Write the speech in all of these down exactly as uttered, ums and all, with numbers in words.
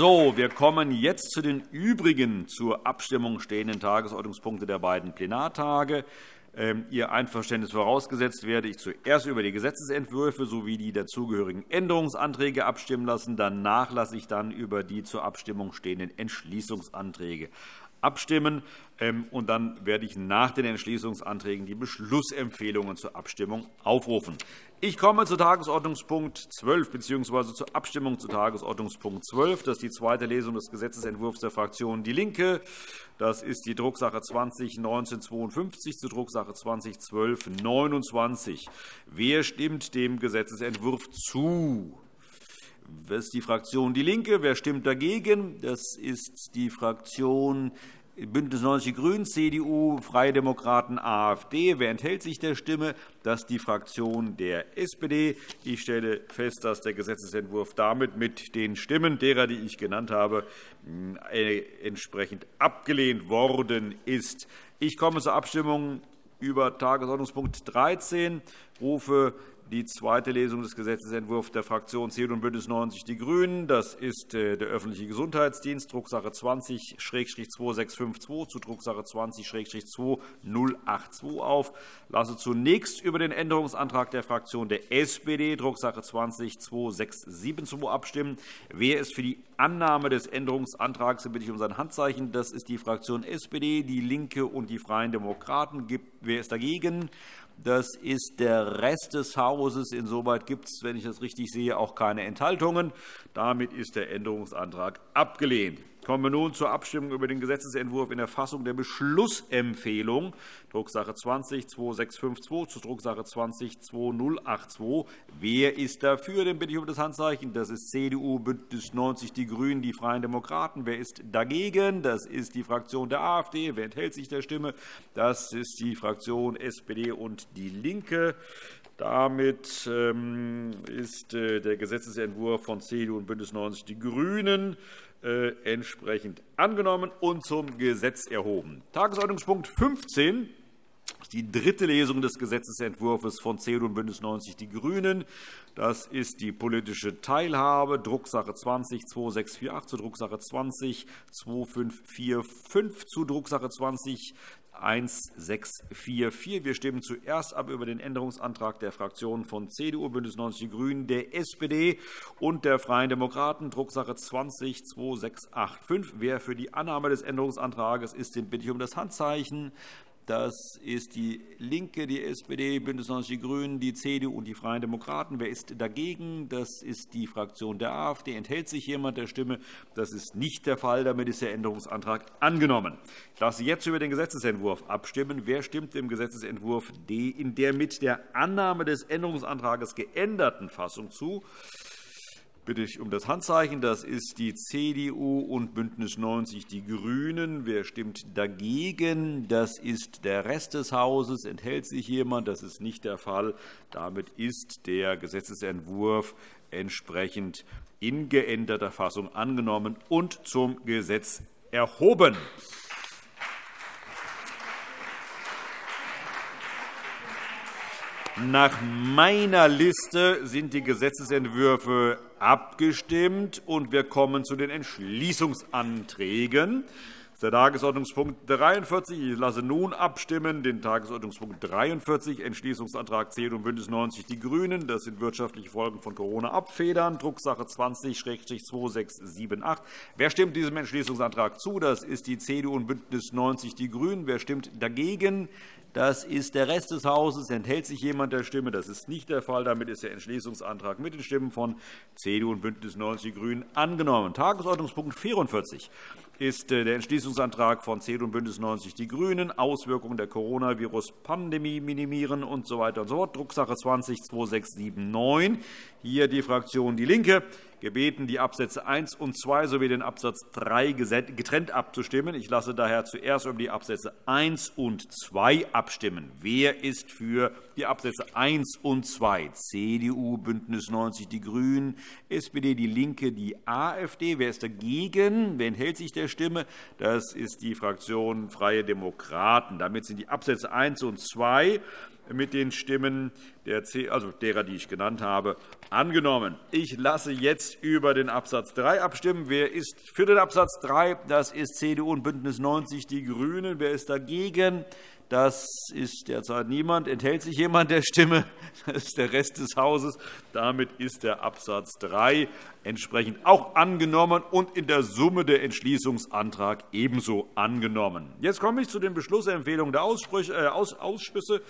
So, wir kommen jetzt zu den übrigen zur Abstimmung stehenden Tagesordnungspunkten der beiden Plenartage. Ihr Einverständnis vorausgesetzt werde ich zuerst über die Gesetzentwürfe sowie die dazugehörigen Änderungsanträge abstimmen lassen. Danach lasse ich dann über die zur Abstimmung stehenden Entschließungsanträge abstimmen. Und dann werde ich nach den Entschließungsanträgen die Beschlussempfehlungen zur Abstimmung aufrufen. Ich komme zu Tagesordnungspunkt zwölf bzw. zur Abstimmung zu Tagesordnungspunkt zwölf. Das ist die zweite Lesung des Gesetzentwurfs der Fraktion DIE LINKE. Das ist die Drucksache zwanzig neunzehn zweiundfünfzig zu Drucksache zwanzig zwölf neunundzwanzig. Wer stimmt dem Gesetzentwurf zu? Das ist die Fraktion DIE LINKE. Wer stimmt dagegen? Das ist die Fraktion BÜNDNIS neunzig die GRÜNEN, C D U, Freie Demokraten, AfD. Wer enthält sich der Stimme? Das ist die Fraktion der S P D. Ich stelle fest, dass der Gesetzentwurf damit mit den Stimmen derer, die ich genannt habe, entsprechend abgelehnt worden ist. Ich komme zur Abstimmung über Tagesordnungspunkt dreizehn. Ich rufe die zweite Lesung des Gesetzentwurfs der Fraktionen C D U und BÜNDNIS neunzig die GRÜNEN. Das ist der öffentliche Gesundheitsdienst, Drucksache zwanzig zweitausendsechshundertfünfundzwanzig zu Drucksache zwanzig zweitausendzweihundertzweiundachtzig auf. Lasse zunächst über den Änderungsantrag der Fraktion der S P D, Drucksache zwanzig zweitausendsechshundertzweiundsiebzig, abstimmen. Wer ist für die Annahme des Änderungsantrags, bitte ich um sein Handzeichen. Das ist die Fraktion S P D, DIE LINKE und die Freien Demokraten. Wer ist dagegen? Das ist der Rest des Hauses. Insoweit gibt es, wenn ich das richtig sehe, auch keine Enthaltungen. Damit ist der Änderungsantrag abgelehnt. Kommen wir nun zur Abstimmung über den Gesetzentwurf in der Fassung der Beschlussempfehlung, Drucksache zwanzig zweitausendsechshundertfünfundzwanzig zu Drucksache zwanzig zweitausendzweihundertachtzig. Wer ist dafür? Den bitte ich um das Handzeichen. Das ist C D U, BÜNDNIS neunzig, die GRÜNEN, die Freien Demokraten. Wer ist dagegen? Das ist die Fraktion der AfD. Wer enthält sich der Stimme? Das ist die Fraktion S P D und DIE LINKE. Damit ist der Gesetzentwurf von C D U und BÜNDNIS neunzig, die GRÜNEN entsprechend angenommen und zum Gesetz erhoben. Tagesordnungspunkt fünfzehn ist die dritte Lesung des Gesetzentwurfs von C D U und BÜNDNIS neunzig die GRÜNEN. Das ist die politische Teilhabe, Drucksache zwanzig zweitausendsechshundertvierundachtzig zu Drucksache zwanzig zweitausendfünfhundertvierundfünfzig zu Drucksache zwanzig eintausendsechshundertvierundvierzig. Wir stimmen zuerst ab über den Änderungsantrag der Fraktionen von C D U, BÜNDNIS neunzig die GRÜNEN, der S P D und der Freien Demokraten, Drucksache zwanzig zweitausendsechshundertfünfundachtzig. Wer für die Annahme des Änderungsantrags ist, den bitte ich um das Handzeichen. Das ist DIE LINKE, die S P D, BÜNDNIS neunzig die GRÜNEN, die C D U und die Freien Demokraten. Wer ist dagegen? Das ist die Fraktion der AfD. Enthält sich jemand der Stimme? Das ist nicht der Fall. Damit ist der Änderungsantrag angenommen. Ich lasse jetzt über den Gesetzentwurf abstimmen. Wer stimmt dem Gesetzentwurf D in der mit der Annahme des Änderungsantrags geänderten Fassung zu? Bitte ich um das Handzeichen. Das ist die C D U und BÜNDNIS neunzig die GRÜNEN. Wer stimmt dagegen? Das ist der Rest des Hauses. Enthält sich jemand? Das ist nicht der Fall. Damit ist der Gesetzentwurf entsprechend in geänderter Fassung angenommen und zum Gesetz erhoben. Nach meiner Liste sind die Gesetzentwürfe abgestimmt, und wir kommen zu den Entschließungsanträgen. Das ist der Tagesordnungspunkt dreiundvierzig. Ich lasse nun abstimmen den Tagesordnungspunkt dreiundvierzig, Entschließungsantrag C D U und BÜNDNIS neunzig die GRÜNEN. Das sind wirtschaftliche Folgen von Corona abfedern, Drucksache zwanzig zweitausendsechshundertachtundsechzig. Wer stimmt diesem Entschließungsantrag zu? Das ist die C D U und BÜNDNIS neunzig die GRÜNEN. Wer stimmt dagegen? Das ist der Rest des Hauses. Enthält sich jemand der Stimme? Das ist nicht der Fall. Damit ist der Entschließungsantrag mit den Stimmen von C D U und BÜNDNIS neunzig die GRÜNEN angenommen. Tagesordnungspunkt vierundvierzig ist der Entschließungsantrag von C D U und BÜNDNIS neunzig die GRÜNEN, Auswirkungen der Corona-Virus-Pandemie minimieren usw. So und so fort, Drucksache zwanzig zweitausendsechshundertneunundsiebzig. Hier die Fraktion DIE LINKE gebeten, die Absätze eins und zwei sowie den Absatz drei getrennt abzustimmen. Ich lasse daher zuerst über die Absätze eins und zwei abstimmen. Wer ist für die Absätze eins und zwei? C D U, BÜNDNIS neunzig die GRÜNEN, S P D, DIE LINKE, die AfD. Wer ist dagegen? Wer enthält sich der Stimme? Das ist die Fraktion Freie Demokraten. Damit sind die Absätze eins und zwei mit den Stimmen der C, also derer, die ich genannt habe, angenommen. Ich lasse jetzt über den Absatz drei abstimmen. Wer ist für den Absatz drei? Das ist C D U und BÜNDNIS neunzig die GRÜNEN. Wer ist dagegen? Das ist derzeit niemand. Enthält sich jemand der Stimme? Das ist der Rest des Hauses. Damit ist der Absatz drei entsprechend auch angenommen und in der Summe der Entschließungsantrag ebenso angenommen. Jetzt komme ich zu den Beschlussempfehlungen der Ausschüsse.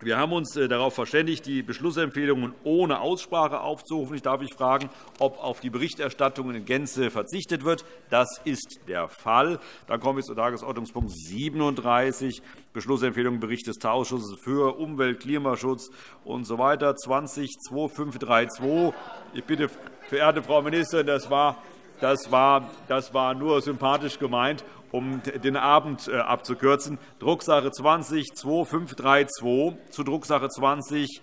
Wir haben uns darauf verständigt, die Beschlussempfehlungen ohne Aussprache aufzurufen. Ich darf mich fragen, ob auf die Berichterstattung in Gänze verzichtet wird. Das ist der Fall. Dann kommen wir zu Tagesordnungspunkt siebenunddreißig, Beschlussempfehlung Bericht des Tauausschusses für Umwelt, Klimaschutz usw. zwanzig Schrägstrich fünfundzwanzig zweiunddreißig. Ich bitte, verehrte Frau Ministerin, das war, das war, das war nur sympathisch gemeint, um den Abend abzukürzen, Drucksache zwanzig Schrägstrich fünfundzwanzig zweiunddreißig zu Drucksache zwanzig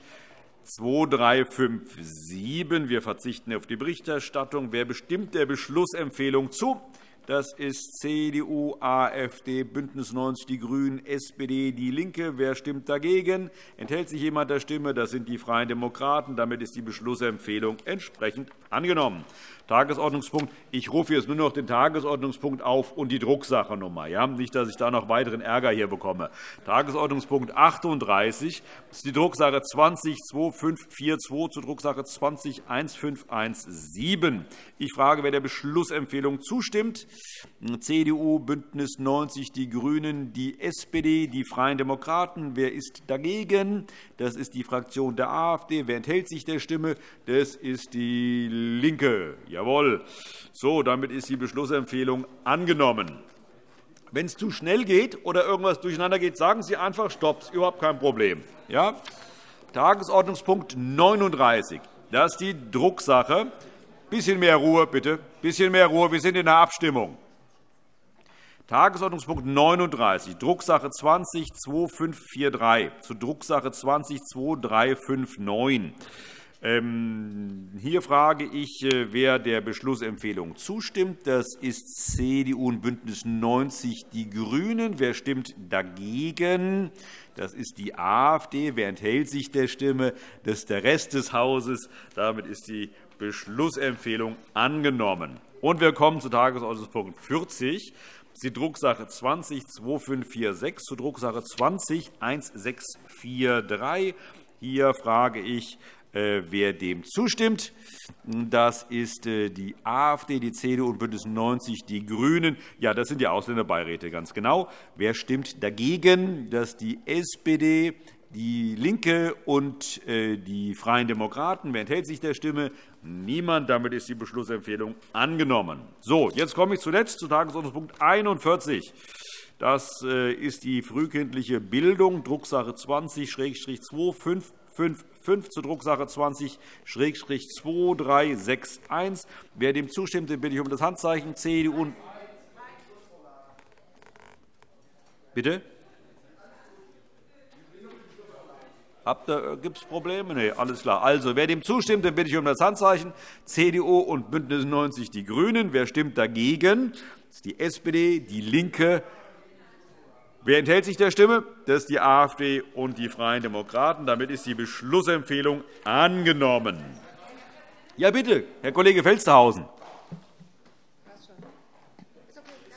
Schrägstrich dreiundzwanzig fünfundsiebzig. Wir verzichten auf die Berichterstattung. Wer bestimmt der Beschlussempfehlung zu? Das ist C D U, AfD, BÜNDNIS neunzig die GRÜNEN, S P D, DIE LINKE. Wer stimmt dagegen? Enthält sich jemand der Stimme? Das sind die Freien Demokraten. Damit ist die Beschlussempfehlung entsprechend angenommen. Tagesordnungspunkt. Ich rufe jetzt nur noch den Tagesordnungspunkt auf und die Drucksachennummer. Ja? Nicht, dass ich da noch weiteren Ärger hier bekomme. Tagesordnungspunkt achtunddreißig. Das ist die Drucksache zwanzig Schrägstrich fünfundzwanzig zweiundvierzig zu Drucksache zwanzig Schrägstrich fünfzehnhundertsiebzehn. Ich frage, wer der Beschlussempfehlung zustimmt. C D U, BÜNDNIS neunzig die GRÜNEN, die S P D, die Freien Demokraten. Wer ist dagegen? Das ist die Fraktion der AfD. Wer enthält sich der Stimme? Das ist DIE LINKE. Jawohl. So, damit ist die Beschlussempfehlung angenommen. Wenn es zu schnell geht oder irgendwas durcheinander geht, sagen Sie einfach Stopp, ist überhaupt kein Problem. Ja? Tagesordnungspunkt neununddreißig. Das ist die Drucksache. Bisschen mehr Ruhe, bitte. Bisschen mehr Ruhe. Wir sind in der Abstimmung. Tagesordnungspunkt neununddreißig, Drucksache zwanzig Schrägstrich fünfundzwanzig vierunddreißig zu Drucksache zwanzig Schrägstrich neunundzwanzig dreihundertfünfundneunzig. Hier frage ich, wer der Beschlussempfehlung zustimmt. Das ist C D U und BÜNDNIS neunzig die GRÜNEN. Wer stimmt dagegen? Das ist die AfD. Wer enthält sich der Stimme? Das ist der Rest des Hauses. Damit ist die Beschlussempfehlung angenommen. Und wir kommen zu Tagesordnungspunkt vierzig. Das ist die Drucksache zwanzig Schrägstrich fünfundzwanzig vierundsechzig zu Drucksache zwanzig Schrägstrich sechzehn vierunddreißig. Hier frage ich, wer dem zustimmt. Das ist die AfD, die C D U und BÜNDNIS neunzig die GRÜNEN. Ja, das sind die Ausländerbeiräte, ganz genau. Wer stimmt dagegen? Das ist die S P D, DIE LINKE und die Freien Demokraten. Wer enthält sich der Stimme? Niemand. Damit ist die Beschlussempfehlung angenommen. So, jetzt komme ich zuletzt zu Tagesordnungspunkt einundvierzig. Das ist die frühkindliche Bildung, Drucksache zwanzig Schrägstrich fünfundzwanzig fünfundfünfzig zu Drucksache zwanzig Schrägstrich dreiundzwanzig einundsechzig. Wer dem zustimmt, den bitte ich um das Handzeichen. C D U und bitte? Gibt es Probleme? Nein, alles klar. Also, wer dem zustimmt, den bitte ich um das Handzeichen. C D U und BÜNDNIS neunzig die GRÜNEN. Wer stimmt dagegen? Das ist die S P D, DIE LINKE. Wer enthält sich der Stimme? Das ist die AfD und die Freien Demokraten. Damit ist die Beschlussempfehlung angenommen. Ja, bitte, Herr Kollege Felstehausen.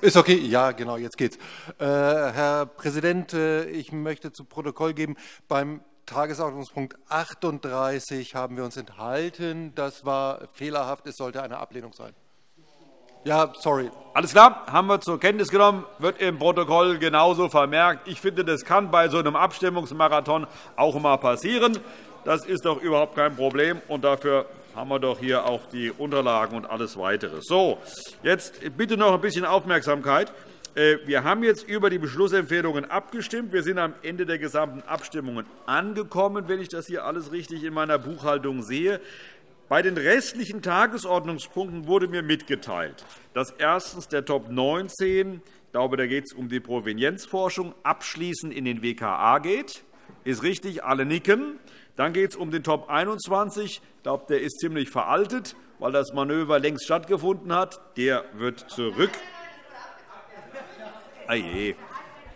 Ist okay. Ja, genau, jetzt geht's. Äh, Herr Präsident, ich möchte zu Protokoll geben, beim Tagesordnungspunkt achtunddreißig haben wir uns enthalten. Das war fehlerhaft. Es sollte eine Ablehnung sein. Ja, sorry. Alles klar, haben wir zur Kenntnis genommen, wird im Protokoll genauso vermerkt. Ich finde, das kann bei so einem Abstimmungsmarathon auch mal passieren. Das ist doch überhaupt kein Problem, und dafür haben wir doch hier auch die Unterlagen und alles Weitere. So, jetzt bitte noch ein bisschen Aufmerksamkeit. Wir haben jetzt über die Beschlussempfehlungen abgestimmt. Wir sind am Ende der gesamten Abstimmungen angekommen, wenn ich das hier alles richtig in meiner Buchhaltung sehe. Bei den restlichen Tagesordnungspunkten wurde mir mitgeteilt, dass erstens der Top neunzehn, ich glaube, da geht es um die Provenienzforschung, abschließend in den W K A geht. Ist richtig, alle nicken. Dann geht es um den Top einundzwanzig. Ich glaube, der ist ziemlich veraltet, weil das Manöver längst stattgefunden hat. Der wird zurück.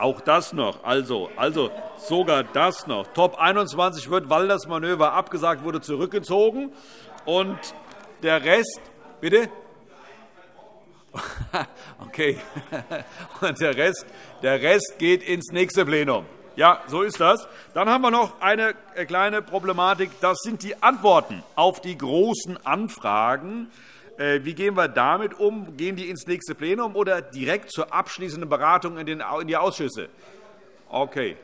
Auch das noch. Also, also sogar das noch. Top einundzwanzig wird, weil das Manöver abgesagt wurde, zurückgezogen. Und der Rest, bitte? Okay. Und der Rest, der Rest geht ins nächste Plenum. Ja, so ist das. Dann haben wir noch eine kleine Problematik. Das sind die Antworten auf die großen Anfragen. Wie gehen wir damit um? Gehen die ins nächste Plenum oder direkt zur abschließenden Beratung in die Ausschüsse? Okay,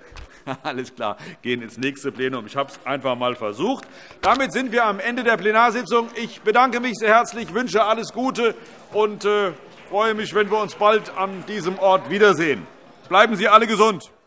alles klar, gehen ins nächste Plenum. Ich habe es einfach einmal versucht. Damit sind wir am Ende der Plenarsitzung. Ich bedanke mich sehr herzlich, wünsche alles Gute und freue mich, wenn wir uns bald an diesem Ort wiedersehen. Bleiben Sie alle gesund.